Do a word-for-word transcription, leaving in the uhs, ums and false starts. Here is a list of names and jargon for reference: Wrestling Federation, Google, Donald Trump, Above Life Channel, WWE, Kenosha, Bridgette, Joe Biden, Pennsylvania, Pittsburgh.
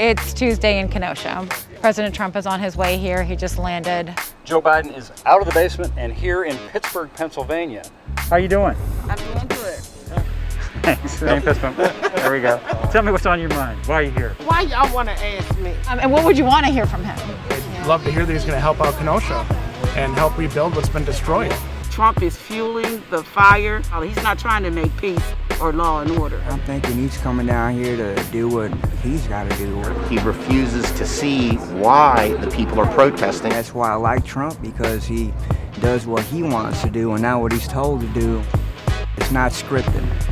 It's Tuesday in Kenosha. President Trump is on his way here. He just landed. Joe Biden is out of the basement and here in Pittsburgh, Pennsylvania. How you doing? I'm doing good. Thanks. Hey, Pittsburgh. There we go. Tell me what's on your mind. Why are you here? Why y'all want to ask me? Um, and what would you want to hear from him? I'd love to hear that he's going to help out Kenosha and help rebuild what's been destroyed. Trump is fueling the fire. He's not trying to make peace or law and order. I'm thinking he's coming down here to do what he's got to do. He refuses to see why the people are protesting. That's why I like Trump, because he does what he wants to do and not what he's told to do. It's not scripted.